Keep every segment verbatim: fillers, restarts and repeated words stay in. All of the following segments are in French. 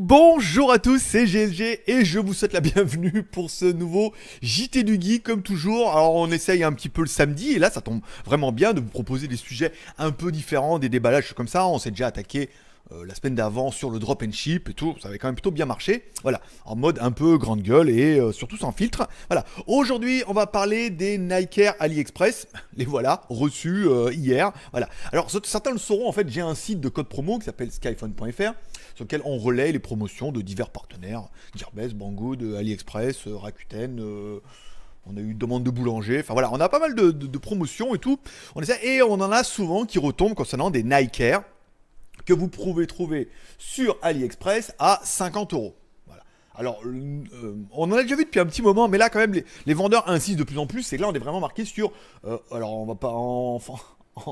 Bonjour à tous, c'est G S G et je vous souhaite la bienvenue pour ce nouveau J T du Geek comme toujours. Alors on essaye un petit peu le samedi et là ça tombe vraiment bien de vous proposer des sujets un peu différents, des déballages comme ça. On s'est déjà attaqué euh, la semaine d'avant sur le drop and ship et tout, ça avait quand même plutôt bien marché. Voilà, en mode un peu grande gueule et euh, surtout sans filtre. Voilà, aujourd'hui on va parler des Nike Air AliExpress, les voilà, reçus euh, hier. Voilà, alors certains le sauront en fait, j'ai un site de code promo qui s'appelle skyphone point F R. sur lequel on relaie les promotions de divers partenaires, Gearbest, Banggood, AliExpress, Rakuten, euh, on a eu une demande de boulanger, enfin voilà, on a pas mal de, de, de promotions et tout, on essaie, et on en a souvent qui retombent concernant des Nike Air que vous pouvez trouver sur AliExpress à cinquante euros. Alors, euh, on en a déjà vu depuis un petit moment, mais là quand même les, les vendeurs insistent de plus en plus, et là on est vraiment marqué sur, euh, alors on va pas en... en,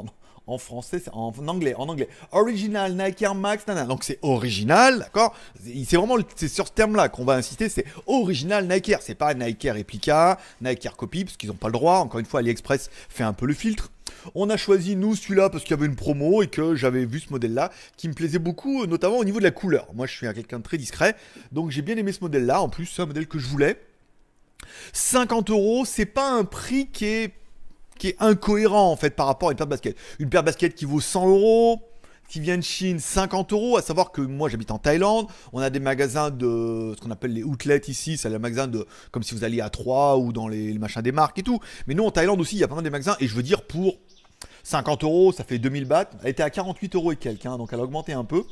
en En français, en anglais, en anglais. Original, Nike Air Max, nanana. Donc c'est original, d'accord? C'est vraiment, c'est sur ce terme-là qu'on va insister, c'est original Nike Air. C'est pas Nike Air Replica, Nike Air Copy, parce qu'ils n'ont pas le droit. Encore une fois, AliExpress fait un peu le filtre. On a choisi, nous, celui-là, parce qu'il y avait une promo et que j'avais vu ce modèle-là, qui me plaisait beaucoup, notamment au niveau de la couleur. Moi, je suis quelqu'un de très discret, donc j'ai bien aimé ce modèle-là. En plus, c'est un modèle que je voulais. cinquante euros, c'est pas un prix qui est... qui est incohérent en fait par rapport à une paire de baskets. Une paire de baskets qui vaut cent euros, qui vient de Chine, cinquante euros, à savoir que moi j'habite en Thaïlande, on a des magasins de ce qu'on appelle les outlets ici, c'est les magasins de, comme si vous alliez à Troyes ou dans les, les machins des marques et tout. Mais nous en Thaïlande aussi, il y a pas mal de magasins et je veux dire pour cinquante euros, ça fait deux mille bahts, elle était à quarante-huit euros et quelques, hein, donc elle a augmenté un peu.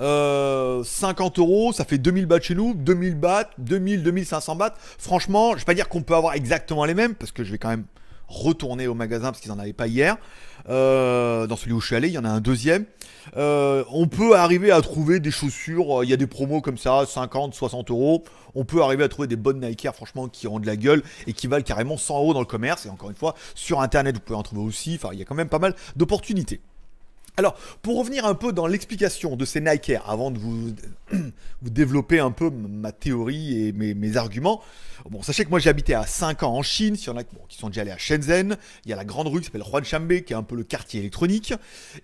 Euh, cinquante euros, ça fait deux mille bahts chez nous, deux mille bahts, deux mille, deux mille cinq cents bahts. Franchement, je vais pas dire qu'on peut avoir exactement les mêmes parce que je vais quand même retourner au magasin parce qu'ils n'en avaient pas hier. Euh, dans celui où je suis allé, il y en a un deuxième. Euh, on peut arriver à trouver des chaussures, il y a des promos comme ça, cinquante, soixante euros. On peut arriver à trouver des bonnes Nike Air, franchement, qui ont de la gueule et qui valent carrément cent euros dans le commerce. Et encore une fois, sur Internet, vous pouvez en trouver aussi. Enfin, il y a quand même pas mal d'opportunités. Alors, pour revenir un peu dans l'explication de ces Nike Air, avant de vous, vous développer un peu ma théorie et mes, mes arguments, bon, sachez que moi j'ai habité à cinq ans en Chine, s'il y en a bon, qui sont déjà allés à Shenzhen, il y a la grande rue qui s'appelle Huaqiangbei, qui est un peu le quartier électronique,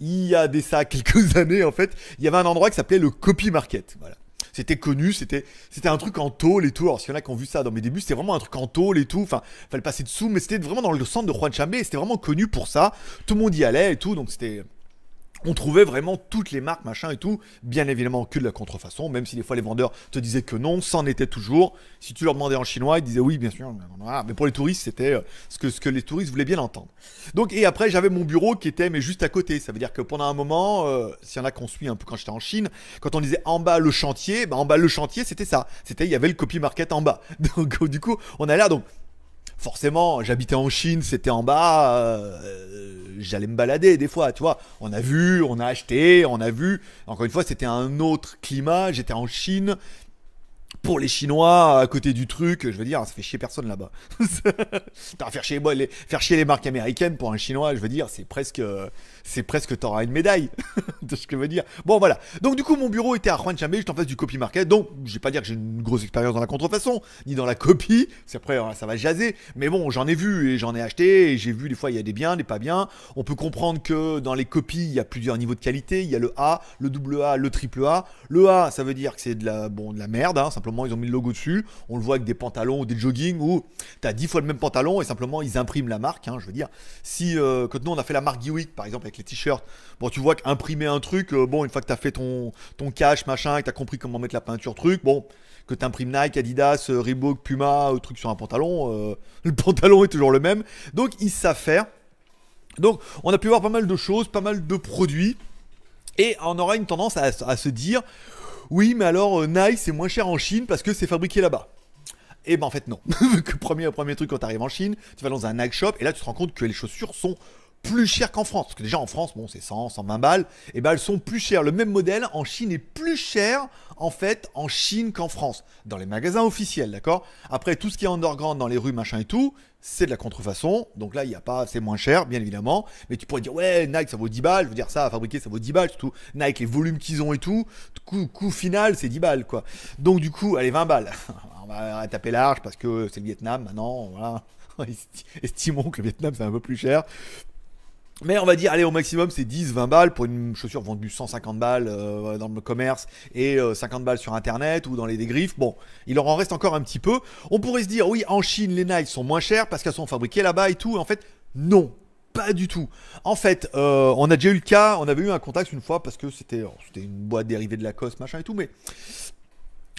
il y a des, ça quelques années en fait, il y avait un endroit qui s'appelait le Copy Market, voilà. C'était connu, c'était c'était un truc en tôle et tout. Alors, s'il y en a qui ont vu ça dans mes débuts, c'était vraiment un truc en tôle et tout. Enfin, fallait passer dessous, mais c'était vraiment dans le centre de Huaqiangbei et c'était vraiment connu pour ça. Tout le monde y allait et tout, donc c'était... On trouvait vraiment toutes les marques, machin et tout, bien évidemment que de la contrefaçon, même si des fois les vendeurs te disaient que non, c'en était toujours. Si tu leur demandais en chinois, ils disaient oui, bien sûr, mais pour les touristes, c'était ce que, ce que les touristes voulaient bien entendre. Donc, et après, j'avais mon bureau qui était mais juste à côté, ça veut dire que pendant un moment, euh, s'il y en a qu'on suit un peu quand j'étais en Chine, quand on disait en bas le chantier, bah en bas le chantier, c'était ça, c'était, il y avait le Copy Market en bas. Donc, du coup, on allait là, donc... Forcément, j'habitais en Chine, c'était en bas, euh, j'allais me balader des fois, tu vois. On a vu, on a acheté, on a vu. Encore une fois, c'était un autre climat, j'étais en Chine. Pour les Chinois, à côté du truc, je veux dire, ça fait chier personne là-bas. faire, chier, bon, les, faire chier les marques américaines pour un Chinois, je veux dire, c'est presque, c'est presque t'auras une médaille. C'est ce que je veux dire. Bon, voilà. Donc, du coup, mon bureau était à Huaqiangbei, juste en face du Copy Market. Donc, je vais pas dire que j'ai une grosse expérience dans la contrefaçon, ni dans la copie. C'est après, ça va jaser. Mais bon, j'en ai vu et j'en ai acheté. Et j'ai vu, des fois, il y a des biens, des pas biens. On peut comprendre que dans les copies, il y a plusieurs niveaux de qualité. Il y a le A, le double A, le triple A. Le A, ça veut dire que c'est de la, bon, de la merde, hein, simplement. Ils ont mis le logo dessus, on le voit avec des pantalons ou des joggings où t'as dix fois le même pantalon et simplement ils impriment la marque, hein, je veux dire. Si, euh, quand nous on a fait la marque Geweek par exemple avec les t-shirts, bon tu vois qu'imprimer un truc, euh, bon une fois que t'as fait ton, ton cache machin, que t'as compris comment mettre la peinture truc, bon, que t'imprimes Nike, Adidas, euh, Reebok, Puma, euh, truc sur un pantalon, euh, le pantalon est toujours le même, donc ils savent faire. Donc on a pu voir pas mal de choses, pas mal de produits et on aura une tendance à, à se dire... Oui, mais alors euh, Nike c'est moins cher en Chine parce que c'est fabriqué là-bas. Et ben en fait non. Que premier premier truc quand tu arrives en Chine, tu vas dans un Nike shop et là tu te rends compte que les chaussures sont plus chères qu'en France parce que déjà en France bon c'est cent, cent vingt balles et ben elles sont plus chères. Le même modèle en Chine est plus cher en fait en Chine qu'en France dans les magasins officiels, d'accord. Après tout ce qui est underground dans les rues machin et tout, c'est de la contrefaçon. Donc là il y a pas, c'est moins cher bien évidemment, mais tu pourrais dire ouais Nike ça vaut dix balles, je veux dire ça à fabriquer ça vaut dix balles, surtout Nike les volumes qu'ils ont et tout. Coup, coût final, c'est dix balles quoi. Donc du coup, allez vingt balles. On va taper large parce que c'est le Vietnam maintenant, voilà. Estimons que le Vietnam c'est un peu plus cher. Mais on va dire, allez, au maximum, c'est dix, vingt balles pour une chaussure vendue cent cinquante balles euh, dans le commerce et euh, cinquante balles sur Internet ou dans les dégriffes. Bon, il leur en reste encore un petit peu. On pourrait se dire, oui, en Chine, les Nike sont moins chères parce qu'elles sont fabriquées là-bas et tout. Et en fait, non, pas du tout. En fait, euh, on a déjà eu le cas, on avait eu un contact une fois parce que c'était, c'était une boîte dérivée de Lacoste, machin et tout, mais...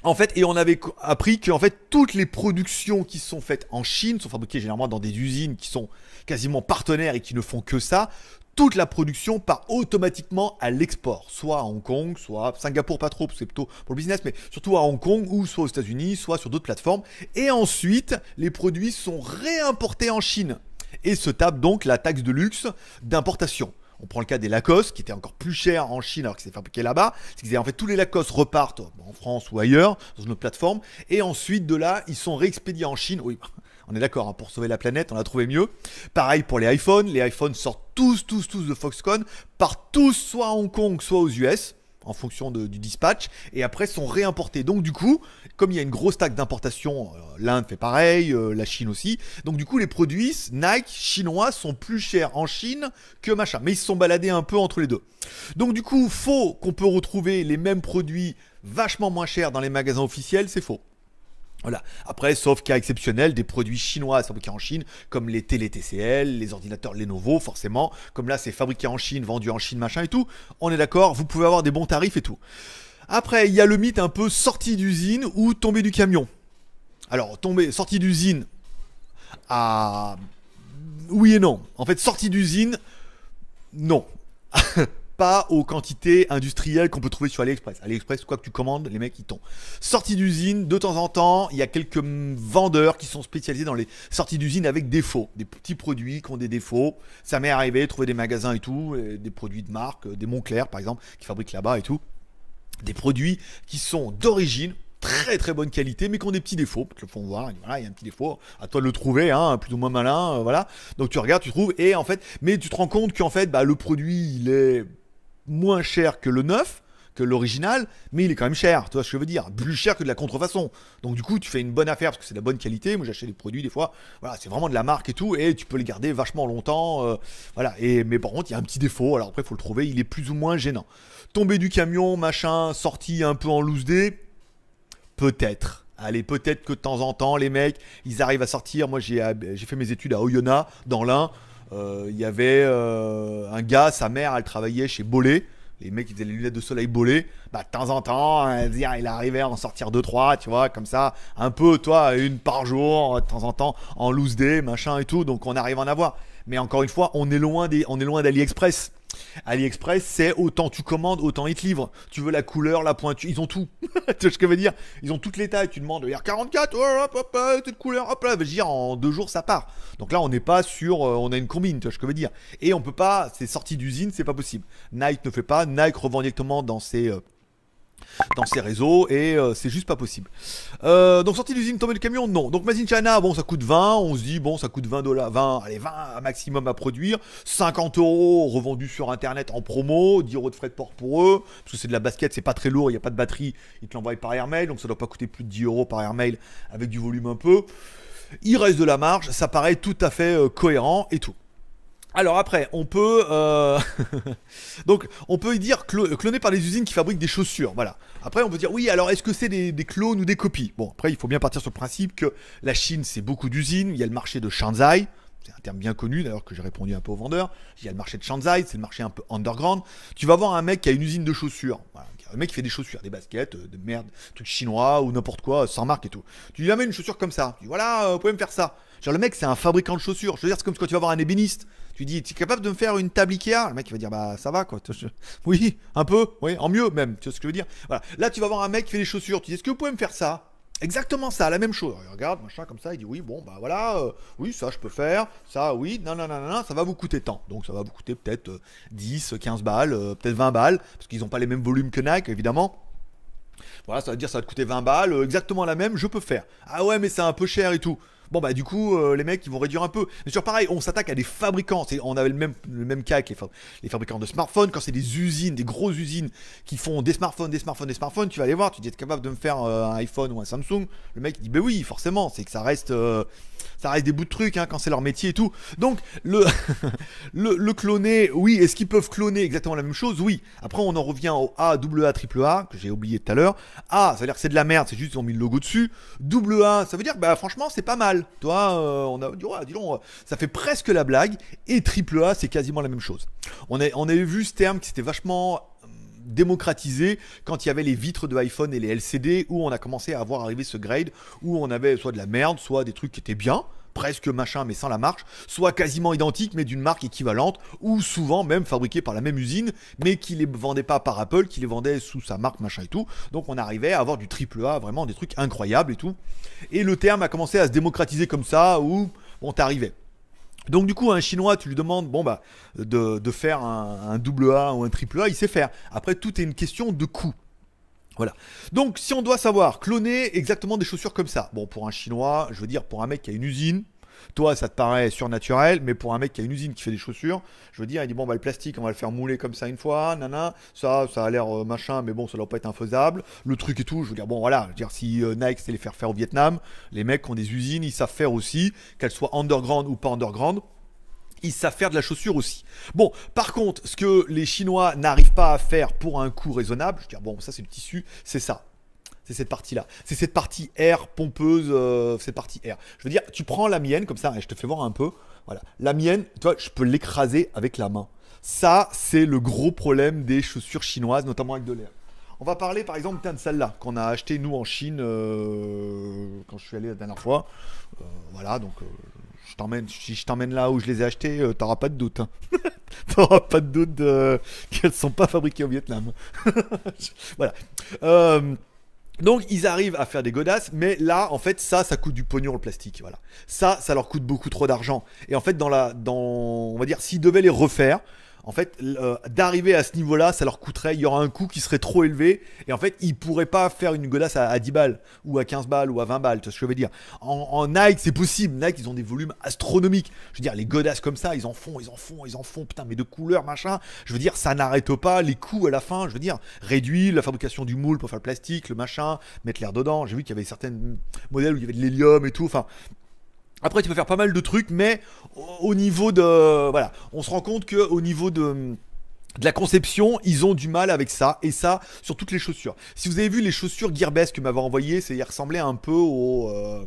En fait, et on avait appris que en fait, toutes les productions qui sont faites en Chine sont fabriquées généralement dans des usines qui sont quasiment partenaires et qui ne font que ça. Toute la production part automatiquement à l'export, soit à Hong Kong, soit à Singapour, pas trop, parce que c'est plutôt pour le business, mais surtout à Hong Kong, ou soit aux États-Unis, soit sur d'autres plateformes. Et ensuite, les produits sont réimportés en Chine et se tapent donc la taxe de luxe d'importation. On prend le cas des Lacoste qui étaient encore plus chers en Chine alors que c'est fabriqué là-bas. C'est qu'ils en fait tous les Lacoste repartent en France ou ailleurs dans une autre plateforme et ensuite de là ils sont réexpédiés en Chine. Oui, on est d'accord hein, pour sauver la planète, on a trouvé mieux. Pareil pour les iPhones, les iPhones sortent tous, tous, tous de Foxconn, partent tous soit à Hong Kong soit aux U S en fonction de, du dispatch et après sont réimportés. Donc du coup, comme il y a une grosse taxe d'importation, euh, l'Inde fait pareil, euh, la Chine aussi. Donc du coup, les produits Nike chinois sont plus chers en Chine que machin. Mais ils se sont baladés un peu entre les deux. Donc du coup, faux qu'on peut retrouver les mêmes produits vachement moins chers dans les magasins officiels, c'est faux. Voilà. Après, sauf cas exceptionnel, des produits chinois fabriqués en Chine, comme les télé T C L, les ordinateurs Lenovo, forcément. Comme là, c'est fabriqué en Chine, vendu en Chine, machin et tout. On est d'accord, vous pouvez avoir des bons tarifs et tout. Après, il y a le mythe un peu sortie d'usine ou tombée du camion. Alors, tombée, sortie d'usine à... Oui et non. En fait, sortie d'usine, non. Pas aux quantités industrielles qu'on peut trouver sur AliExpress. AliExpress, quoi que tu commandes, les mecs, ils tombent. Sortie d'usine, de temps en temps, il y a quelques vendeurs qui sont spécialisés dans les sorties d'usine avec défauts. Des petits produits qui ont des défauts. Ça m'est arrivé, trouver des magasins et tout, et des produits de marque, des Montclair par exemple, qui fabriquent là-bas et tout. Des produits qui sont d'origine, très très bonne qualité, mais qui ont des petits défauts. Ils te le font voir, voilà, il y a un petit défaut, à toi de le trouver, hein, plus ou moins malin, euh, voilà. Donc tu regardes, tu trouves, et en fait, mais tu te rends compte qu'en fait, bah, le produit, il est... moins cher que le neuf, que l'original, mais il est quand même cher, tu vois ce que je veux dire, plus cher que de la contrefaçon. Donc du coup, tu fais une bonne affaire parce que c'est de la bonne qualité. Moi, j'achète des produits des fois, voilà, c'est vraiment de la marque et tout, et tu peux les garder vachement longtemps, euh, voilà. Et mais par contre, il y a un petit défaut. Alors après, il faut le trouver. Il est plus ou moins gênant. Tombé du camion, machin, sorti un peu en loose dé, peut-être. Allez, peut-être que de temps en temps, les mecs, ils arrivent à sortir. Moi, j'ai j'ai fait mes études à Oyonnax, dans l'Ain. Il euh, y avait euh, un gars, sa mère, elle travaillait chez Bollé. Les mecs, ils faisaient les lunettes de soleil Bollé. Bah, de temps en temps, hein, il arrivait à en sortir deux trois, tu vois, comme ça. Un peu, toi, une par jour, de temps en temps, en loose day, machin et tout. Donc, on arrive à en avoir. Mais encore une fois, on est loin des, on est loin d'AliExpress. AliExpress, c'est autant tu commandes, autant ils te livrent. Tu veux la couleur, la pointure, ils ont tout. Tu vois ce que je veux dire? Ils ont toutes les tailles. Tu demandes, il y a quarante-quatre, hop, hop, hop, toute couleur, hop là. Je veux dire, en deux jours, ça part. Donc là, on n'est pas sur, on a une combine, tu vois ce que je veux dire? Et on peut pas, c'est sorti d'usine, c'est pas possible. Nike ne fait pas. Nike revend directement dans ses. Euh, dans ces réseaux et euh, c'est juste pas possible. Euh, donc sortie d'usine, tombée du camion, non. Donc Made in China, bon ça coûte vingt, on se dit bon ça coûte vingt dollars, vingt, allez vingt maximum à produire, cinquante euros revendus sur internet en promo, dix euros de frais de port pour eux, parce que c'est de la basket, c'est pas très lourd, il n'y a pas de batterie, ils te l'envoient par airmail, donc ça doit pas coûter plus de dix euros par airmail avec du volume un peu. Il reste de la marge, ça paraît tout à fait euh, cohérent et tout. Alors après, on peut euh... donc on peut dire clo- cloné par les usines qui fabriquent des chaussures, voilà. Après, on peut dire oui. Alors est-ce que c'est des, des clones ou des copies? Bon, après, il faut bien partir sur le principe que la Chine, c'est beaucoup d'usines. Il y a le marché de Shenzhen. C'est un terme bien connu, d'ailleurs, que j'ai répondu un peu aux vendeurs. Il y a le marché de Shenzhen, c'est le marché un peu underground. Tu vas voir un mec qui a une usine de chaussures. Voilà. Un mec qui fait des chaussures, des baskets, euh, de merde, trucs chinois ou n'importe quoi, sans marque et tout. Tu lui amènes une chaussure comme ça. Tu dis voilà, euh, vous pouvez me faire ça. Genre, le mec, c'est un fabricant de chaussures. Je veux dire, c'est comme quand tu vas voir un ébéniste. Tu dis, tu es capable de me faire une table Ikea? Le mec, il va dire, bah ça va quoi. Oui, un peu, oui, en mieux même. Tu vois ce que je veux dire? Voilà. Là, tu vas voir un mec qui fait des chaussures. Tu dis, est-ce que vous pouvez me faire ça? Exactement ça, la même chose. Il regarde, machin, comme ça, il dit oui, bon, bah voilà, euh, oui, ça, je peux faire, ça, oui, non, non, non, non, ça va vous coûter tant. Donc, ça va vous coûter peut-être euh, dix, quinze balles, euh, peut-être vingt balles, parce qu'ils n'ont pas les mêmes volumes que Nike, évidemment. Voilà, ça veut dire, ça va te coûter vingt balles, euh, exactement la même, je peux faire. Ah ouais, mais c'est un peu cher et tout. Bon bah du coup euh, les mecs ils vont réduire un peu. Mais sur pareil, on s'attaque à des fabricants. C'est, on avait le même, le même cas avec les, fa- les fabricants de smartphones. Quand c'est des usines, des grosses usines qui font des smartphones, des smartphones, des smartphones, tu vas aller voir, tu dis t'es capable de me faire euh, un iPhone ou un Samsung. Le mec il dit bah oui forcément, c'est que ça reste euh, ça reste des bouts de trucs hein, quand c'est leur métier et tout. Donc le, le, le cloner, oui, est-ce qu'ils peuvent cloner exactement la même chose? Oui. Après on en revient au A, double A, triple A que j'ai oublié tout à l'heure. A, ça veut dire que c'est de la merde, c'est juste qu'ils ont mis le logo dessus. double A, ça veut dire bah franchement c'est pas mal. Toi, euh, on a dit, ouais, dis donc, ça fait presque la blague. Et triple A, c'est quasiment la même chose. On, a, on avait vu ce terme qui s'était vachement démocratisé quand il y avait les vitres de iPhone et les L C D, où on a commencé à avoir arrivé ce grade où on avait soit de la merde, soit des trucs qui étaient bien, presque machin mais sans la marche, soit quasiment identique mais d'une marque équivalente, ou souvent même fabriqué par la même usine mais qui les vendait pas par Apple, qui les vendait sous sa marque machin et tout. Donc on arrivait à avoir du triple A, vraiment des trucs incroyables et tout. Et le terme a commencé à se démocratiser comme ça, où on t'arrivait. Donc du coup un chinois tu lui demandes bon bah de, de faire un double A ou un triple A, il sait faire. Après tout est une question de coût. Voilà. Donc si on doit savoir cloner exactement des chaussures comme ça, bon pour un chinois, je veux dire pour un mec qui a une usine, toi ça te paraît surnaturel, mais pour un mec qui a une usine qui fait des chaussures, je veux dire il dit bon bah le plastique on va le faire mouler comme ça une fois, nana, ça ça a l'air euh, machin mais bon ça doit pas être infaisable, le truc et tout, je veux dire bon voilà, je veux dire si euh, Nike c'est les faire faire au Vietnam, les mecs qui ont des usines ils savent faire aussi, qu'elles soient underground ou pas underground. Ils savent faire de la chaussure aussi. Bon, par contre, ce que les Chinois n'arrivent pas à faire pour un coût raisonnable, je veux dire, bon, ça c'est le tissu, c'est ça. C'est cette partie-là. C'est cette partie R pompeuse, euh, cette partie R. Je veux dire, tu prends la mienne comme ça, et je te fais voir un peu. Voilà. La mienne, tu vois, je peux l'écraser avec la main. Ça, c'est le gros problème des chaussures chinoises, notamment avec de l'air. On va parler par exemple de celle-là qu'on a acheté nous en Chine euh, quand je suis allé la dernière fois. Euh, voilà, donc... Euh, Je t'emmène, si je t'emmène là où je les ai achetés, euh, t'auras pas de doute. Hein. T'auras pas de doute euh, qu'elles ne sont pas fabriquées au Vietnam. Voilà. Euh, donc, ils arrivent à faire des godasses, mais là, en fait, ça, ça coûte du pognon, le plastique. Voilà. Ça, ça leur coûte beaucoup trop d'argent. Et en fait, dans la, dans, on va dire, s'ils devaient les refaire, en fait, euh, d'arriver à ce niveau-là, ça leur coûterait, il y aura un coût qui serait trop élevé. Et en fait, ils pourraient pas faire une godasse à, à dix balles, ou à quinze balles, ou à vingt balles, tu vois ce que je veux dire. En, en Nike, c'est possible. Nike, ils ont des volumes astronomiques. Je veux dire, les godasses comme ça, ils en font, ils en font, ils en font, putain, mais de couleurs, machin. Je veux dire, ça n'arrête pas, les coûts à la fin, je veux dire, réduit la fabrication du moule pour faire le plastique, le machin, mettre l'air dedans. J'ai vu qu'il y avait certains modèles où il y avait de l'hélium et tout, enfin... Après, tu peux faire pas mal de trucs, mais au niveau de... Voilà, on se rend compte qu'au niveau de... de la conception, ils ont du mal avec ça, et ça sur toutes les chaussures. Si vous avez vu les chaussures Gearbest que m'avait envoyé, c'est ils ressemblaient un peu aux... Euh...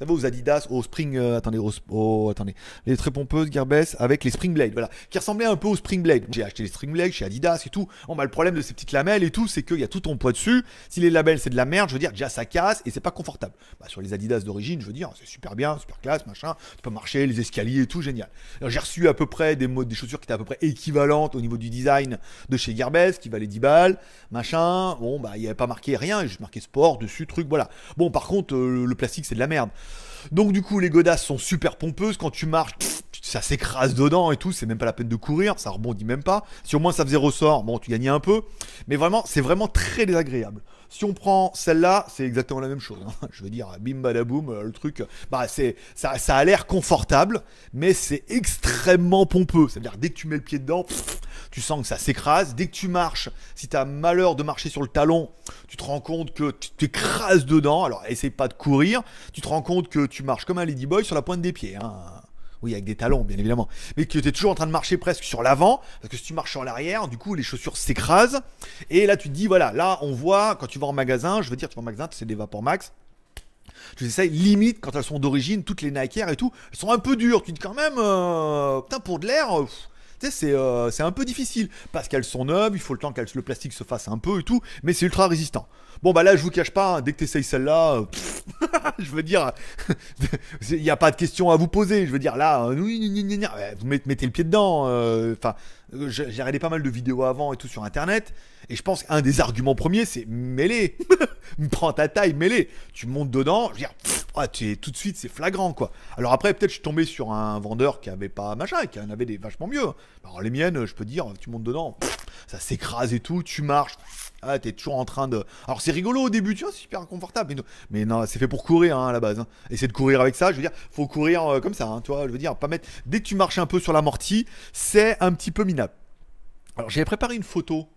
Vous savez, aux Adidas, aux Spring... Euh, attendez, aux, oh, attendez, les très pompeuses Gearbest avec les Spring Blade, voilà, qui ressemblaient un peu aux Spring Blade. J'ai acheté les Spring Blade chez Adidas et tout. Bon, bah, le problème de ces petites lamelles et tout, c'est qu'il y a tout ton poids dessus. Si les labels, c'est de la merde, je veux dire, déjà, ça casse et c'est pas confortable. Bah, sur les Adidas d'origine, je veux dire, c'est super bien, super classe, machin. Tu peux marcher, les escaliers et tout, génial. Alors, j'ai reçu à peu près des, modes, des chaussures qui étaient à peu près équivalentes au niveau du design de chez Gearbest, qui valaient dix balles, machin. Bon, bah, il n'y avait pas marqué rien, juste marqué sport dessus, truc, voilà. Bon, par contre, euh, le plastique, c'est de la merde. Donc du coup les godasses sont super pompeuses. Quand tu marches pff, ça s'écrase dedans et tout. C'est même pas la peine de courir, ça rebondit même pas. Si au moins ça faisait ressort, bon tu gagnais un peu. Mais vraiment c'est vraiment très désagréable. Si on prend celle-là, c'est exactement la même chose hein. Je veux dire bim badaboum. Le truc bah, c'est, ça, ça a l'air confortable, mais c'est extrêmement pompeux. C'est à dire dès que tu mets le pied dedans pff, tu sens que ça s'écrase. Dès que tu marches, si t'as malheur de marcher sur le talon, tu te rends compte que tu t'écrases dedans. Alors essaye pas de courir. Tu te rends compte que tu marches comme un ladyboy sur la pointe des pieds hein. Oui, avec des talons bien évidemment. Mais que t'es toujours en train de marcher presque sur l'avant. Parce que si tu marches sur l'arrière, du coup les chaussures s'écrasent. Et là tu te dis voilà, là on voit quand tu vas en magasin. Je veux dire tu vas en magasin, c'est des VaporMax. Tu essayes limite quand elles sont d'origine, toutes les Nike Air et tout, elles sont un peu dures. Tu te dis quand même euh, putain pour de l'air euh, tu sais, c'est, euh, c'est un peu difficile parce qu'elles sont neuves, il faut le temps que le plastique se fasse un peu et tout, mais c'est ultra résistant. Bon bah là je vous cache pas hein, dès que t'essayes celle-là euh, pff, je veux dire il n'y a pas de question à vous poser. Je veux dire là euh, vous mettez le pied dedans. Enfin euh, j'ai regardé pas mal de vidéos avant et tout sur internet, et je pense qu'un des arguments premiers c'est mêlée. Prends ta taille, mêlée. Tu montes dedans, je veux dire pff, oh, tu es, tout de suite c'est flagrant quoi. Alors après peut-être je suis tombé sur un vendeur qui avait pas machin et qui en avait des vachement mieux. Alors les miennes je peux dire tu montes dedans, ça s'écrase et tout, tu marches, ah, t'es toujours en train de... Alors c'est rigolo au début, tu vois, c'est super confortable, mais non, mais non c'est fait pour courir hein, à la base. Hein. Essayer de courir avec ça, je veux dire, faut courir euh, comme ça, hein, tu vois, je veux dire, pas mettre... Dès que tu marches un peu sur l'amorti, c'est un petit peu minable. Alors j'avais préparé une photo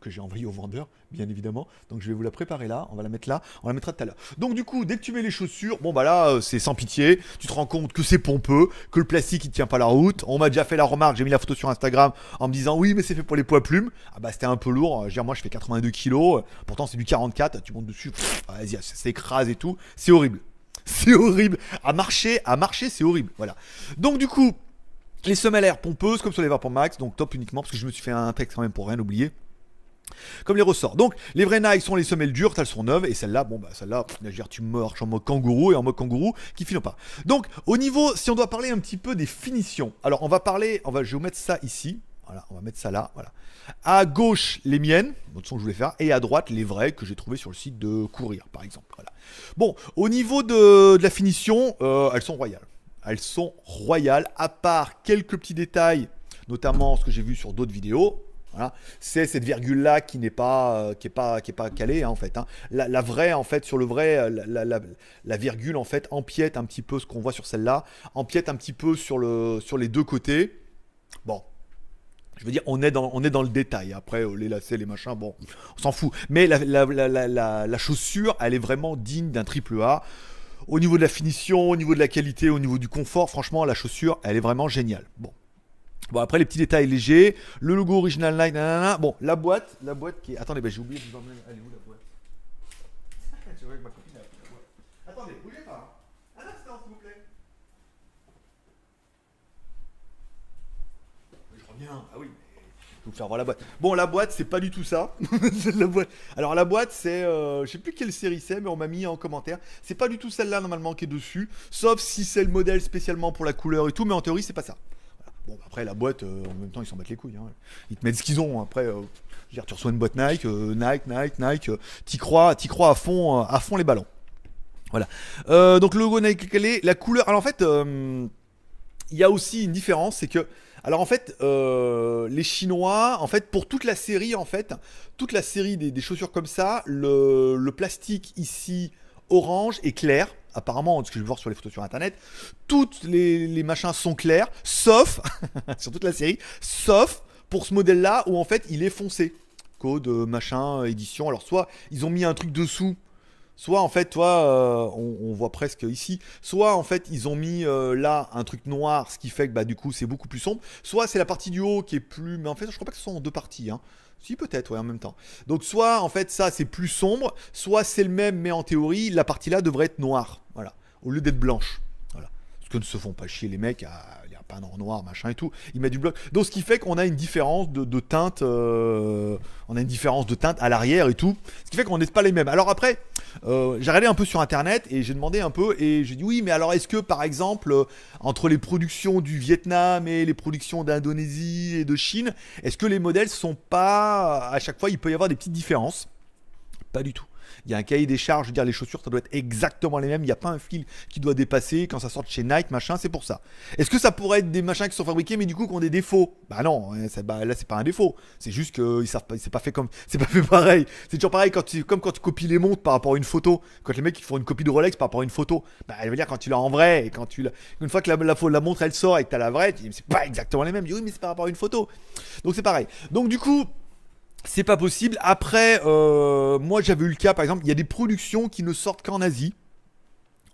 que j'ai envoyé au vendeur, bien évidemment. Donc je vais vous la préparer là, on va la mettre là, on la mettra tout à l'heure. Donc du coup, dès que tu mets les chaussures, bon bah là, euh, c'est sans pitié. Tu te rends compte que c'est pompeux, que le plastique il tient pas la route. On m'a déjà fait la remarque, j'ai mis la photo sur Instagram en me disant oui mais c'est fait pour les poids plumes. Ah bah c'était un peu lourd, je veux dire, moi je fais quatre-vingt-deux kilos, euh, pourtant c'est du quarante-quatre, tu montes dessus, pff, vas-y, ça s'écrase et tout. C'est horrible, c'est horrible. À marcher, à marcher c'est horrible, voilà. Donc du coup, les semelles air pompeuses comme sur les VaporMax, donc top uniquement parce que je me suis fait un texte quand même pour rien oublier. Comme les ressorts. Donc les vrais Nike sont les semelles dures, elles sont neuves et celles-là, bon bah celles-là, tu marches en mode kangourou et en mode kangourou qui filent pas. Donc au niveau, si on doit parler un petit peu des finitions, alors on va parler, on va, je vais vous mettre ça ici. Voilà, on va mettre ça là, voilà. À gauche, les miennes, de toute façon, je voulais faire, et à droite, les vraies que j'ai trouvées sur le site de Courir, par exemple. Voilà. Bon, au niveau de, de la finition, euh, elles sont royales. Elles sont royales, à part quelques petits détails, notamment ce que j'ai vu sur d'autres vidéos. Voilà. C'est cette virgule là qui n'est pas euh, qui est pas qui est pas calée hein, en fait hein. La, la vraie en fait sur le vrai la, la, la, la virgule en fait empiète un petit peu ce qu'on voit sur celle-là, empiète un petit peu sur le sur les deux côtés. Bon, je veux dire on est dans on est dans le détail. Après les lacets les machins bon on s'en fout. Mais la la, la, la, la, la chaussure elle est vraiment digne d'un triple A. Au niveau de la finition, au niveau de la qualité, au niveau du confort, franchement la chaussure elle est vraiment géniale. Bon. Bon après les petits détails légers, le logo original Nike, nanana. Bon la boîte, la boîte qui est... Attendez, bah, j'ai oublié de vous emmener. Elle est où la boîte? C'est vrai que ma copine a la boîte. Attendez, bougez pas. Un instant s'il vous plaît. Je reviens, ah oui. Je vais vous faire voir la boîte. Bon la boîte c'est pas du tout ça. La boîte. Alors la boîte c'est, euh, je sais plus quelle série c'est mais on m'a mis en commentaire. C'est pas du tout celle-là normalement qui est dessus. Sauf si c'est le modèle spécialement pour la couleur et tout mais en théorie c'est pas ça. Bon, après, la boîte, euh, en même temps, ils s'en battent les couilles. Hein. Ils te mettent ce qu'ils ont. Après, euh, je veux dire, tu reçois une boîte Nike, euh, Nike, Nike, Nike. Euh, t'y crois, t'y crois à fond, euh, à fond les ballons. Voilà. Euh, donc, le logo Nike, quelle est la couleur? Alors, en fait, il euh, y a aussi une différence. C'est que, alors, en fait, euh, les Chinois, en fait, pour toute la série, en fait, toute la série des, des chaussures comme ça, le, le plastique ici, orange est clair. Apparemment, ce que je vais voir sur les photos sur internet, toutes les, les machins sont clairs, sauf, sur toute la série, sauf pour ce modèle-là où en fait il est foncé. Code, machin, édition. Alors, soit ils ont mis un truc dessous, soit en fait, toi, euh, on, on voit presque ici, soit en fait ils ont mis euh, là un truc noir, ce qui fait que bah, du coup c'est beaucoup plus sombre, soit c'est la partie du haut qui est plus. Mais en fait, je crois pas que ce soit en deux parties. Hein. Si peut-être ouais en même temps. Donc soit en fait ça c'est plus sombre, soit c'est le même mais en théorie la partie là devrait être noire, voilà, au lieu d'être blanche. Voilà. Parce que ne se font pas chier les mecs à, à peindre en noir, machin et tout, ils mettent du bloc. Donc ce qui fait qu'on a une différence de, de teinte euh, on a une différence de teinte à l'arrière et tout. Ce qui fait qu'on n'est pas les mêmes. Alors après, euh, j'ai regardé un peu sur internet et j'ai demandé un peu et j'ai dit oui mais alors est-ce que par exemple euh, entre les productions du Vietnam et les productions d'Indonésie et de Chine, est-ce que les modèles sont pas, à chaque fois il peut y avoir des petites différences? Pas du tout. Il y a un cahier des charges, je veux dire les chaussures ça doit être exactement les mêmes, il n'y a pas un fil qui doit dépasser quand ça sort de chez Nike, machin, c'est pour ça. Est-ce que ça pourrait être des machins qui sont fabriqués mais du coup qui ont des défauts? Bah non, ça, bah, là c'est pas un défaut, c'est juste que ils savent pas, c'est pas fait comme, c'est pas fait pareil. C'est toujours pareil quand tu, comme quand tu copies les montres par rapport à une photo, quand les mecs ils font une copie de Rolex par rapport à une photo, bah elle veut dire quand tu l'as en vrai et quand tu l'as, une fois que la, la, la montre elle sort et que t'as la vraie, tu dis, c'est pas exactement les mêmes, tu dis, oui mais c'est par rapport à une photo, donc c'est pareil. Donc du coup c'est pas possible. Après, euh, moi j'avais eu le cas par exemple, il y a des productions qui ne sortent qu'en Asie.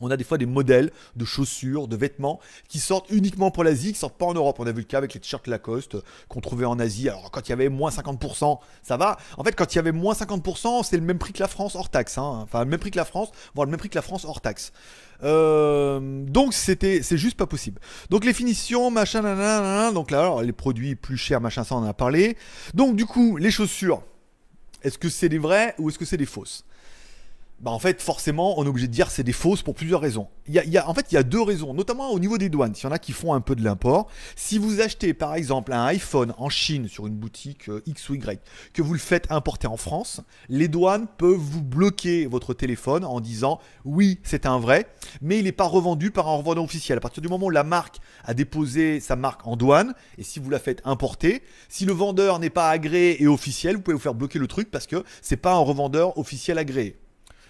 On a des fois des modèles de chaussures, de vêtements qui sortent uniquement pour l'Asie, qui sortent pas en Europe. On a vu le cas avec les t-shirts Lacoste qu'on trouvait en Asie. Alors quand il y avait moins cinquante pour cent, ça va. En fait, quand il y avait moins cinquante pour cent, c'est le même prix que la France hors taxe. Hein. Enfin, le même prix que la France, voire le même prix que la France hors taxe. Euh, donc c'était, c'est juste pas possible. Donc les finitions, machin, nanana, donc là, alors, les produits plus chers, machin, ça on en a parlé. Donc du coup, les chaussures, est-ce que c'est des vraies ou est-ce que c'est des fausses? bah en fait forcément on est obligé de dire c'est des fausses pour plusieurs raisons. Il y a, il y a, en fait il y a deux raisons, notamment au niveau des douanes, s'il y en a qui font un peu de l'import. Si vous achetez par exemple un iPhone en Chine sur une boutique euh, X ou Y, que vous le faites importer en France, les douanes peuvent vous bloquer votre téléphone en disant oui c'est un vrai, mais il n'est pas revendu par un revendeur officiel. À partir du moment où la marque a déposé sa marque en douane, et si vous la faites importer, si le vendeur n'est pas agréé et officiel, vous pouvez vous faire bloquer le truc parce que c'est pas un revendeur officiel agréé.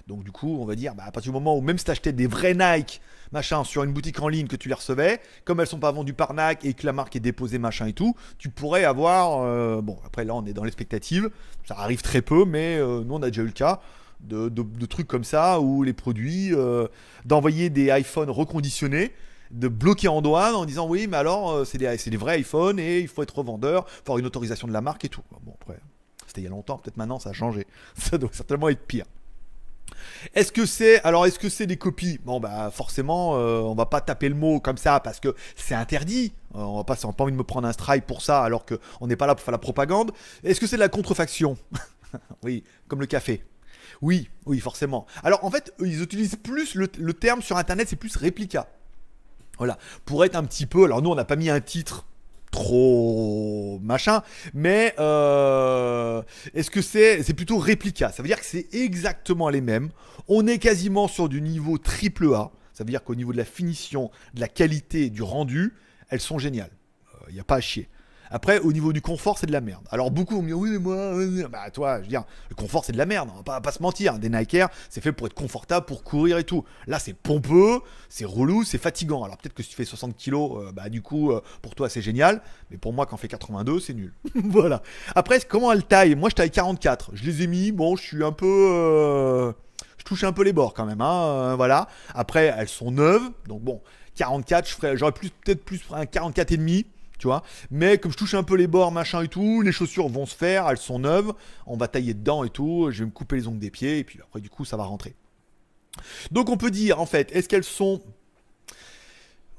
Donc du coup, on va dire, bah, à partir du moment où même si tu achetais des vrais Nike, machin, sur une boutique en ligne que tu les recevais, comme elles sont pas vendues par Nike et que la marque est déposée, machin et tout, tu pourrais avoir, euh, bon après là on est dans l'expectative, ça arrive très peu, mais euh, nous on a déjà eu le cas de, de, de trucs comme ça où les produits, euh, d'envoyer des iPhones reconditionnés, de bloquer en douane en disant oui mais alors euh, c'est des, c'est des vrais iPhones et il faut être revendeur, faut avoir une autorisation de la marque et tout. Bon après, c'était il y a longtemps, peut-être maintenant ça a changé, ça doit certainement être pire. Est-ce que c'est alors est-ce que c'est des copies? Bon bah forcément euh, on va pas taper le mot comme ça parce que c'est interdit. Euh, on va pas, on a pas envie de me prendre un strike pour ça alors que on n'est pas là pour faire la propagande. Est-ce que c'est de la contrefaction? Oui, comme le café. Oui, oui forcément. Alors en fait ils utilisent plus le, le terme sur internet, c'est plus réplica. Voilà, pour être un petit peu. Alors nous on n'a pas mis un titre trop machin, mais euh, est-ce que c'est c'est plutôt réplica? Ça veut dire que c'est exactement les mêmes. On est quasiment sur du niveau triple A. Ça veut dire qu'au niveau de la finition, de la qualité, du rendu, elles sont géniales. Il euh, n'y a pas à chier. Après, au niveau du confort, c'est de la merde. Alors beaucoup vont me dire oui mais moi, euh, bah toi, je veux dire, le confort c'est de la merde. On va pas, pas se mentir. Des Nike Air, c'est fait pour être confortable, pour courir et tout. Là, c'est pompeux, c'est relou, c'est fatigant. Alors peut-être que si tu fais soixante kilos, euh, bah du coup, euh, pour toi c'est génial, mais pour moi, quand on fait quatre-vingt-deux, c'est nul. Voilà. Après, comment elle taille? Moi, je taille quarante-quatre. Je les ai mis. Bon, je suis un peu. Euh... Je touche un peu les bords quand même, hein, euh, voilà. Après, elles sont neuves, donc bon, quarante-quatre, je ferais, j'aurais plus peut-être plus un quarante-quatre et demi. Tu vois, mais comme je touche un peu les bords, machin et tout, les chaussures vont se faire, elles sont neuves, on va tailler dedans et tout, je vais me couper les ongles des pieds et puis après du coup ça va rentrer. Donc on peut dire en fait, est-ce qu'elles sont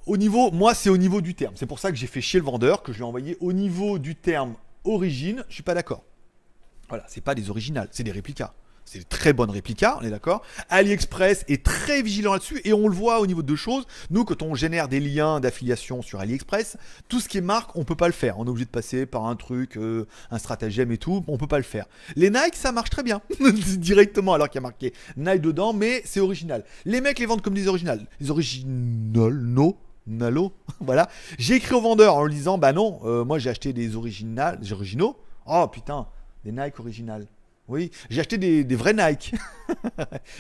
au niveau, moi c'est au niveau du terme, c'est pour ça que j'ai fait chier le vendeur, que je lui ai envoyé au niveau du terme origine, je suis pas d'accord. Voilà, c'est pas des originales, c'est des réplicas. C'est des très bonnes réplicas, on est d'accord. AliExpress est très vigilant là-dessus et on le voit au niveau de deux choses. Nous, quand on génère des liens d'affiliation sur AliExpress, tout ce qui est marque, on peut pas le faire. On est obligé de passer par un truc, euh, un stratagème et tout, on peut pas le faire. Les Nike, ça marche très bien, directement, alors qu'il y a marqué Nike dedans, mais c'est original. Les mecs les vendent comme des originales. Les originales, no. Nalo, voilà. J'ai écrit au vendeur en lui disant, bah non, euh, moi j'ai acheté des originales, des originaux. Oh putain, des Nike originales. Oui, j'ai acheté des, des vrais Nike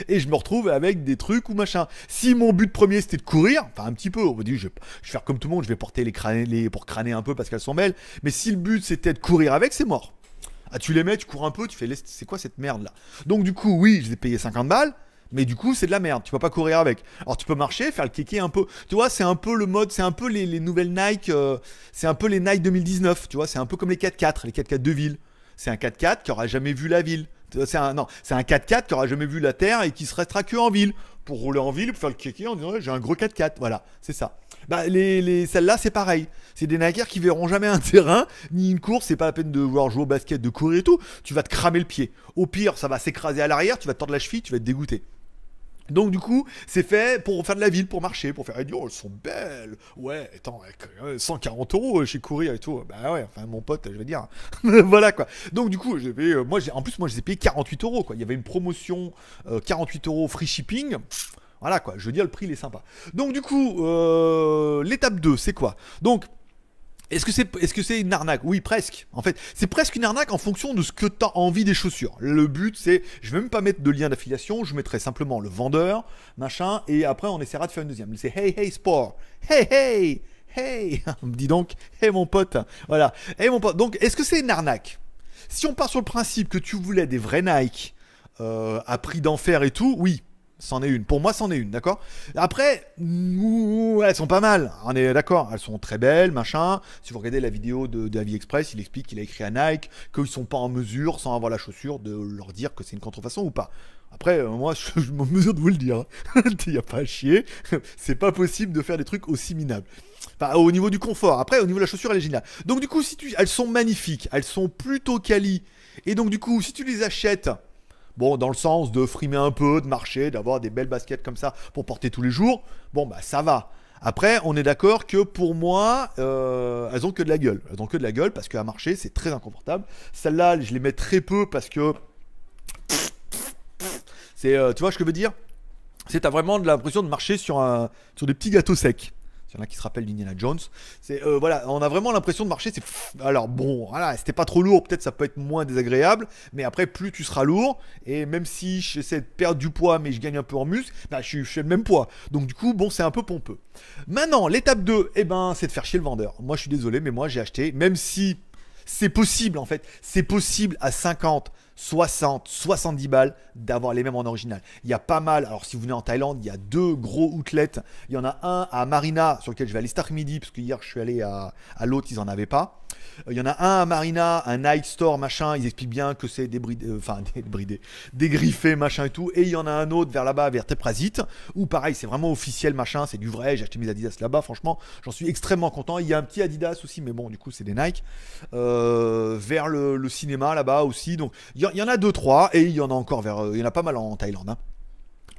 et je me retrouve avec des trucs ou machin. Si mon but premier c'était de courir, enfin un petit peu, on me dit je, je vais faire comme tout le monde, je vais porter les crânes les, pour crâner un peu parce qu'elles sont belles. Mais si le but c'était de courir avec, c'est mort. Ah, tu les mets, tu cours un peu, tu fais c'est quoi cette merde là? Donc du coup, oui, je les ai payé cinquante balles, mais du coup c'est de la merde. Tu vas pas courir avec. Alors tu peux marcher, faire le kéké un peu. Tu vois, c'est un peu le mode, c'est un peu les, les nouvelles Nike, euh, c'est un peu les Nike deux mille dix-neuf. Tu vois, c'est un peu comme les quatre quatre, les quatre quatre de ville. C'est un quatre quatre qui aura jamais vu la ville. C'est un, non, c'est un quatre quatre qui aura jamais vu la terre et qui se restera que en ville. Pour rouler en ville, pour faire le kéké, on dirait j'ai un gros quatre quatre. Voilà, c'est ça. Bah, les, les, celles-là, c'est pareil. C'est des Nike qui verront jamais un terrain, ni une course. C'est pas la peine de vouloir jouer au basket, de courir et tout. Tu vas te cramer le pied. Au pire, ça va s'écraser à l'arrière, tu vas te tordre la cheville, tu vas te dégoûter. Donc du coup, c'est fait pour faire de la ville, pour marcher, pour faire, oh, elles sont belles. Ouais, attends, cent quarante euros chez Courir et tout. Bah ouais, enfin mon pote, je veux dire. Voilà quoi. Donc du coup, j'ai payé, moi, j'ai, en plus, moi, je les ai payés quarante-huit euros quoi. Il y avait une promotion euh, quarante-huit euros free shipping. Voilà quoi. Je veux dire, le prix il est sympa. Donc du coup, euh, l'étape deux, c'est quoi? Donc Est-ce que c'est, est-ce que c'est une arnaque? Oui, presque. En fait, c'est presque une arnaque en fonction de ce que tu as envie des chaussures. Le but, c'est, je vais même pas mettre de lien d'affiliation, je mettrai simplement le vendeur, machin, et après on essaiera de faire une deuxième. C'est hey hey sport, hey hey hey, dis donc, hey mon pote, voilà, hey mon pote. Donc, est-ce que c'est une arnaque? Si on part sur le principe que tu voulais des vrais Nike euh, à prix d'enfer et tout, oui. C'en est une. Pour moi, c'en est une, d'accord? Après, ouh, elles sont pas mal. On est d'accord. Elles sont très belles, machin. Si vous regardez la vidéo de, de AliExpress, il explique qu'il a écrit à Nike qu'ils sont pas en mesure, sans avoir la chaussure, de leur dire que c'est une contrefaçon ou pas. Après, euh, moi, je suis en mesure de vous le dire. Il n'y a pas à chier. C'est pas possible de faire des trucs aussi minables. Enfin, au niveau du confort. Après, au niveau de la chaussure, elle est géniale. Donc, du coup, si tu... elles sont magnifiques. Elles sont plutôt quali. Et donc, du coup, si tu les achètes Bon, dans le sens de frimer un peu, de marcher, d'avoir des belles baskets comme ça pour porter tous les jours. Bon, bah ça va. Après, on est d'accord que pour moi, euh, elles ont que de la gueule. Elles ont que de la gueule parce qu'à marcher, c'est très inconfortable. Celles-là, je les mets très peu parce que... C'est, euh, tu vois ce que je veux dire ? C'est t'as vraiment de l'impression de marcher sur, un, sur des petits gâteaux secs. Il y en a qui se rappellent d'Indiana Jones. C'est, euh, voilà, on a vraiment l'impression de marcher. C'est... Alors bon, voilà, c'était pas trop lourd. Peut-être ça peut être moins désagréable. Mais après, plus tu seras lourd. Et même si j'essaie de perdre du poids, mais je gagne un peu en muscle, bah, je, je fais le même poids. Donc du coup, bon, c'est un peu pompeux. Maintenant, l'étape deux, eh ben, c'est de faire chier le vendeur. Moi, je suis désolé, mais moi, j'ai acheté. Même si c'est possible, en fait. C'est possible à cinquante, soixante, soixante-dix balles d'avoir les mêmes en original. Il y a pas mal, alors si vous venez en Thaïlande, il y a deux gros outlets. Il y en a un à Marina sur lequel je vais aller cet après-midi parce que hier je suis allé à, à l'autre, ils en avaient pas. Il y en a un à Marina, un Nike Store, machin, ils expliquent bien que c'est débridé, euh, enfin débridé, dégriffé, machin et tout. Et il y en a un autre vers là-bas, vers Teprasit, où pareil, c'est vraiment officiel, machin, c'est du vrai. J'ai acheté mes Adidas là-bas, franchement, j'en suis extrêmement content. Il y a un petit Adidas aussi, mais bon, du coup, c'est des Nike. Euh, vers le, le cinéma là-bas aussi, donc il y en a deux trois et il y en a encore vers, il y en a pas mal en Thaïlande, hein.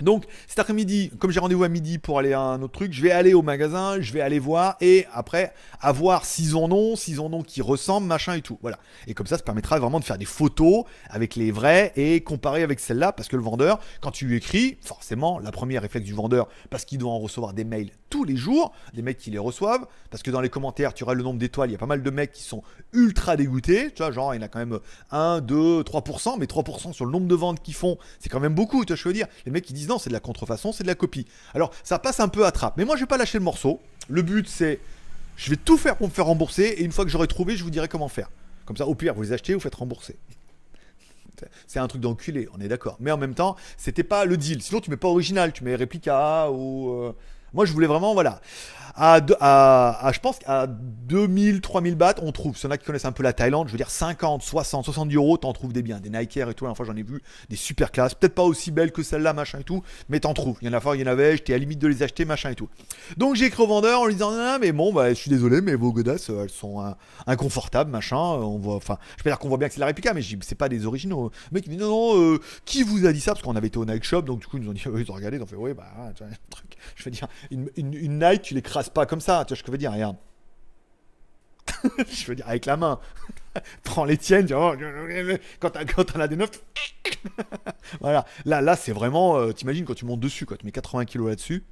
Donc cet après-midi, comme j'ai rendez-vous à midi pour aller à un autre truc, je vais aller au magasin, je vais aller voir et après avoir s'ils en ont, s'ils en ont qui ressemblent, machin et tout. Voilà. Et comme ça, ça permettra vraiment de faire des photos avec les vrais et comparer avec celles-là parce que le vendeur, quand tu lui écris, forcément, la première réflexe du vendeur, parce qu'il doit en recevoir des mails tous les jours, des mecs qui les reçoivent, parce que dans les commentaires, tu auras le nombre d'étoiles, il y a pas mal de mecs qui sont ultra dégoûtés, tu vois, genre il y en a quand même un, deux, trois pour cent, mais trois pour cent sur le nombre de ventes qu'ils font, c'est quand même beaucoup, tu vois, je veux dire, les mecs qui disent non, c'est de la contrefaçon, c'est de la copie. Alors ça passe un peu à trappe, mais moi je vais pas lâcher le morceau. Le but c'est, je vais tout faire pour me faire rembourser et une fois que j'aurai trouvé, je vous dirai comment faire. Comme ça, au pire, vous les achetez, vous faites rembourser. C'est un truc d'enculé, on est d'accord. Mais en même temps, c'était pas le deal. Sinon, tu mets pas original, tu mets réplica ou. Euh... Moi, je voulais vraiment, voilà. À, de, à, à je pense qu'à deux mille, trois mille bahts, on trouve. S'il y en a qui connaissent un peu la Thaïlande, je veux dire cinquante, soixante, soixante-dix euros, t'en trouves des biens. Des Nikers et tout, la dernière fois, j'en ai vu des super classes. Peut-être pas aussi belles que celle-là, machin et tout, mais t'en trouves. Il y en a fort, il y en avait, j'étais à la limite de les acheter, machin et tout. Donc, j'ai écrit au vendeur en lui disant, ah, mais bon, bah, je suis désolé, mais vos godasses, elles sont uh, inconfortables, machin. On voit, enfin, je peux dire qu'on voit bien que c'est la réplica, mais je dis, c'est pas des originaux. Le mec, il me dit, non, non, euh, qui vous a dit ça? Parce qu'on avait été au Nike Shop, donc du coup, ils nous ont dit, euh, ils ont regardé, ils ont fait, ouais, bah, tu vois, un truc. Je veux dire, Une, une, une Nike, tu l'écrases pas comme ça, tu vois ce que je veux dire, regarde. Je veux dire, avec la main. Prends les tiennes, genre, quand t'en quand as des neufs. Voilà, là, là c'est vraiment, euh, t'imagines quand tu montes dessus, quoi, tu mets quatre-vingts kilos là-dessus.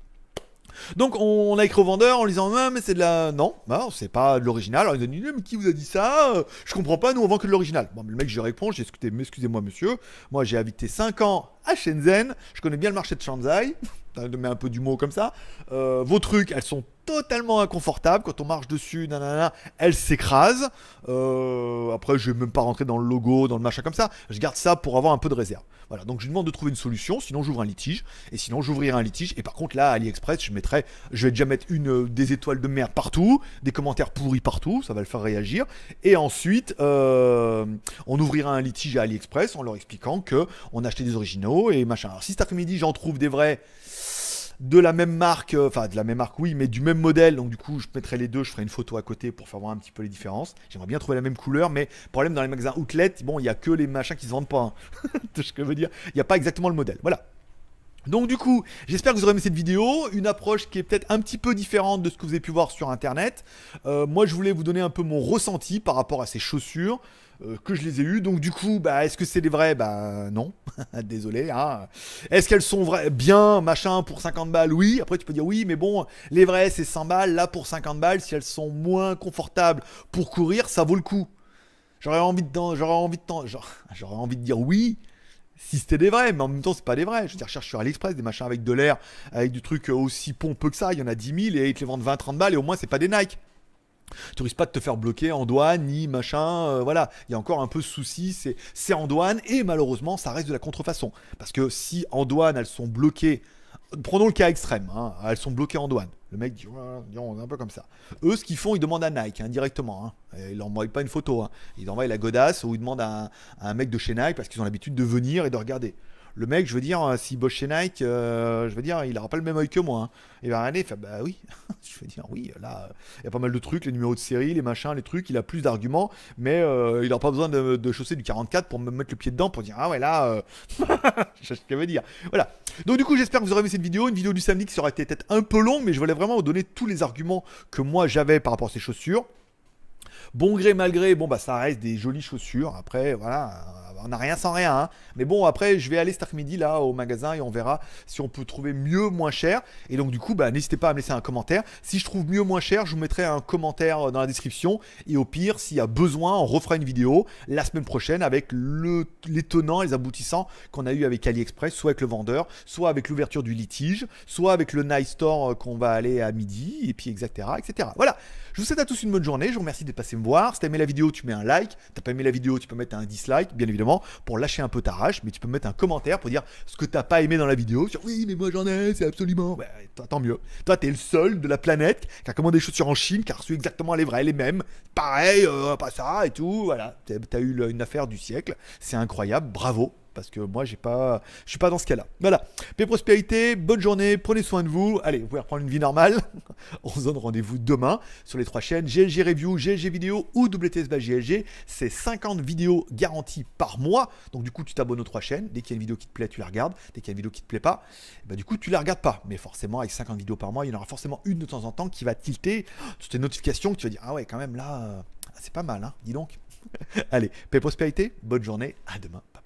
Donc on a écrit au vendeur en lui disant ah, mais c'est de la... Non, bah, c'est pas de l'original. Alors il a dit mais qui vous a dit ça? Je comprends pas, nous on vend que de l'original. Bon, mais le mec je lui réponds, j'ai écouté, excusez-moi monsieur, moi j'ai habité cinq ans à Shenzhen, je connais bien le marché de Shanghai, mais un peu du mot comme ça. Euh, vos trucs, elles sont totalement inconfortables, quand on marche dessus, nanana, elles s'écrasent. Euh, après je vais même pas rentrer dans le logo, dans le machin comme ça, je garde ça pour avoir un peu de réserve. Voilà, donc je lui demande de trouver une solution, sinon j'ouvre un litige, et sinon j'ouvrirai un litige, et par contre là, à AliExpress, je mettrai, je vais déjà mettre une, euh, des étoiles de merde partout, des commentaires pourris partout, ça va le faire réagir, et ensuite, euh, on ouvrira un litige à AliExpress en leur expliquant que on achetait des originaux et machin. Alors si cet après-midi, j'en trouve des vrais... de la même marque, enfin euh, de la même marque oui, mais du même modèle, donc du coup je mettrai les deux, je ferai une photo à côté pour faire voir un petit peu les différences. J'aimerais bien trouver la même couleur, mais problème dans les magasins outlet, bon il y a que les machins qui se vendent pas, hein. Tu sais ce que je veux dire, il n'y a pas exactement le modèle, voilà. Donc du coup, j'espère que vous aurez aimé cette vidéo, une approche qui est peut-être un petit peu différente de ce que vous avez pu voir sur internet. Euh, moi je voulais vous donner un peu mon ressenti par rapport à ces chaussures, euh, que je les ai eues, donc du coup, bah est-ce que c'est des vrais? Bah non, désolé, hein. Est-ce qu'elles sont vraies? Bien, machin, pour cinquante balles, oui, après tu peux dire oui, mais bon, les vrais c'est cent balles, là pour cinquante balles, si elles sont moins confortables pour courir, ça vaut le coup. J'aurais envie de, j'aurais envie de, genre, j'aurais envie de dire oui, si c'était des vrais, mais en même temps c'est pas des vrais. Je veux dire, je cherche sur AliExpress des machins avec de l'air, avec du truc aussi pompeux que ça, il y en a dix mille et ils te les vendent vingt trente balles et au moins c'est pas des Nike. Tu risques pas de te faire bloquer en douane ni machin, euh, voilà, il y a encore un peu ce souci, c'est, c'est en douane et malheureusement ça reste de la contrefaçon. Parce que si en douane elles sont bloquées, prenons le cas extrême, hein, elles sont bloquées en douane. Le mec dit, on est un peu comme ça. Eux, ce qu'ils font, ils demandent à Nike hein, directement. Hein. Ils n'envoient pas une photo. Hein. Ils envoient la godasse ou ils demandent à un, à un mec de chez Nike parce qu'ils ont l'habitude de venir et de regarder. Le mec, je veux dire, s'il bosse chez Nike, euh, je veux dire, il n'aura pas le même œil que moi. Hein. Il va regarder, il fait, bah oui, je veux dire, oui, là, il y a pas mal de trucs, les numéros de série, les machins, les trucs, il a plus d'arguments, mais euh, il n'aura pas besoin de, de chausser du quarante-quatre pour me mettre le pied dedans pour dire, ah ouais, là, euh... je sais ce que je veux dire. Voilà. Donc du coup, j'espère que vous aurez aimé cette vidéo, une vidéo du samedi qui sera été peut-être un peu longue, mais je voulais vraiment vous donner tous les arguments que moi j'avais par rapport à ces chaussures. Bon gré, mal gré, bon bah ça reste des jolies chaussures, après voilà, on n'a rien sans rien, hein. Mais bon après je vais aller cet après-midi là au magasin et on verra si on peut trouver mieux, moins cher, et donc du coup bah n'hésitez pas à me laisser un commentaire, si je trouve mieux, moins cher, je vous mettrai un commentaire dans la description, et au pire s'il y a besoin, on refera une vidéo la semaine prochaine avec le, les tenants et les aboutissants qu'on a eu avec AliExpress, soit avec le vendeur, soit avec l'ouverture du litige, soit avec le Nice Store qu'on va aller à midi, et puis etc, et cetera. Voilà, je vous souhaite à tous une bonne journée, je vous remercie d'être passé me voir. Si t'as aimé la vidéo, tu mets un like. T'as pas aimé la vidéo, tu peux mettre un dislike, bien évidemment, pour lâcher un peu ta rage, mais tu peux mettre un commentaire pour dire ce que t'as pas aimé dans la vidéo. Sur, oui, mais moi j'en ai, c'est absolument. Bah, tant mieux. Toi, t'es le seul de la planète qui a commandé des chaussures en Chine, qui a reçu exactement les vraies, les mêmes. Pareil, euh, pas ça et tout. Voilà. T'as eu le, une affaire du siècle. C'est incroyable. Bravo. Parce que moi, j'ai pas, je suis pas dans ce cas-là. Voilà. Paix, prospérité, bonne journée, prenez soin de vous. Allez, vous pouvez reprendre une vie normale. On se donne rendez-vous demain sur les trois chaînes G L G Review, G L G Vidéo ou W T S B G L G. C'est cinquante vidéos garanties par mois. Donc, du coup, tu t'abonnes aux trois chaînes. Dès qu'il y a une vidéo qui te plaît, tu la regardes. Dès qu'il y a une vidéo qui te plaît pas, bah, du coup, tu la regardes pas. Mais forcément, avec cinquante vidéos par mois, il y en aura forcément une de temps en temps qui va tilter sur tes notifications, que tu vas dire, ah ouais, quand même, là, c'est pas mal, hein, dis donc. Allez, paix, prospérité, bonne journée, à demain. Bye.